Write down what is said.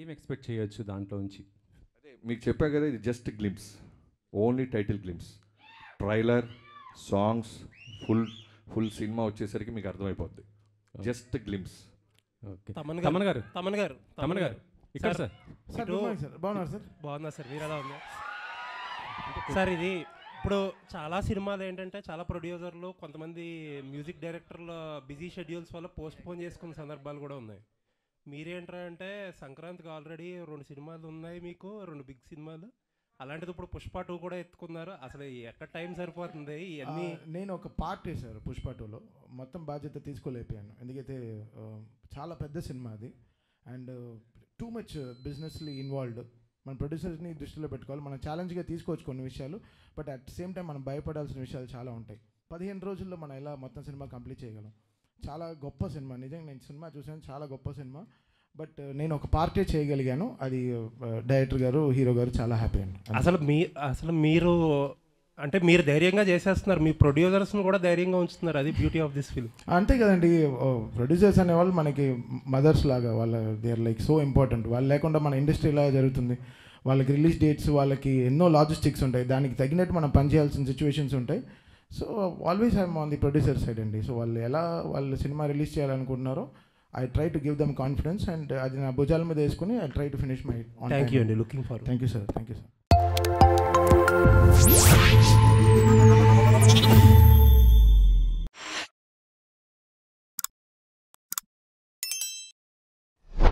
ఏం ఎక్స్పెక్ట్ చేయొచ్చు దాంట్లో నుంచి? అదే మీకు చెప్పా కదా, ఇది just glimpse, only title glimpse. Trailer, songs, full cinema వచ్చేసరికి మీకు అర్థమైపోద్ది. Just glimpse. ఓకే, తమన్ గారు ఇక్కడ సార్. బాగున్నారు సార్? బాగున్నారు సార్, మీరు ఎలా ఉన్నారు సార్? ఇది ఇప్పుడు చాలా సినిమాలు ఏంటంటే చాలా ప్రొడ్యూసర్లు, కొంతమంది మ్యూజిక్ డైరెక్టర్ల బిజీ షెడ్యూల్స్ వల్ల పోస్ట్పోన్ చేసుకున్న సందర్భాలు కూడా ఉన్నాయి. మీరేంటారా అంటే సంక్రాంతికి ఆల్రెడీ 2 సినిమాలు ఉన్నాయి మీకు, 2 బిగ్ సినిమాలు. అలాంటిది ఇప్పుడు పుష్ప 2 కూడా ఎత్తుకున్నారు. అసలు ఎక్కడ టైం సరిపోతుంది ఇవన్నీ? నేను ఒక పార్ట్ వేశాను పుష్ప 2లో, మొత్తం బాధ్యత తీసుకోలేకపోయాను. ఎందుకైతే చాలా పెద్ద సినిమా అది, and too much businessly involved. మన ప్రొడ్యూసర్స్ని దృష్టిలో పెట్టుకోవాలి. మనం ఛాలెంజ్గా తీసుకోవచ్చు కొన్ని విషయాలు, బట్ అట్ సేమ్ టైం మనం భయపడాల్సిన విషయాలు చాలా ఉంటాయి. 15 రోజుల్లో మనం ఎలా మొత్తం సినిమా కంప్లీట్ చేయగలం? చాలా గొప్ప సినిమా, నిజంగా నేను సినిమా చూసాను, చాలా గొప్ప సినిమా. బట్ నేను ఒక పార్టే చేయగలిగాను, అది డైరెక్టర్ గారు, హీరో గారు చాలా హ్యాపీ అండి. అసలు మీరు అంటే మీరు ధైర్యంగా చేసేస్తున్నారు, మీ ప్రొడ్యూసర్స్ని కూడా ధైర్యంగా ఉంచుతున్నారు. అది బ్యూటీ ఆఫ్ దిస్ ఫిల్మ్. అంతే కదండి, ప్రొడ్యూసర్స్ అనేవాళ్ళు మనకి మదర్స్ లాగా. వాళ్ళ they are like so important. వాళ్ళు లేకుండా మన ఇండస్ట్రీ ఇలా జరుగుతుంది. వాళ్ళకి రిలీజ్ డేట్స్, వాళ్ళకి ఎన్నో లాజిస్టిక్స్ ఉంటాయి, దానికి తగినట్టు మనం పనిచేయాల్సిన సిచ్యువేషన్స్ ఉంటాయి. So always I'm on the producer side అండి. సో వాళ్ళు సినిమా రిలీజ్ చేయాలనుకుంటున్నారో I try to give them confidence, and అది నా భుజాల మీద వేసుకుని I try to finish my own. Thank you అండి, looking forward. Thank you sir.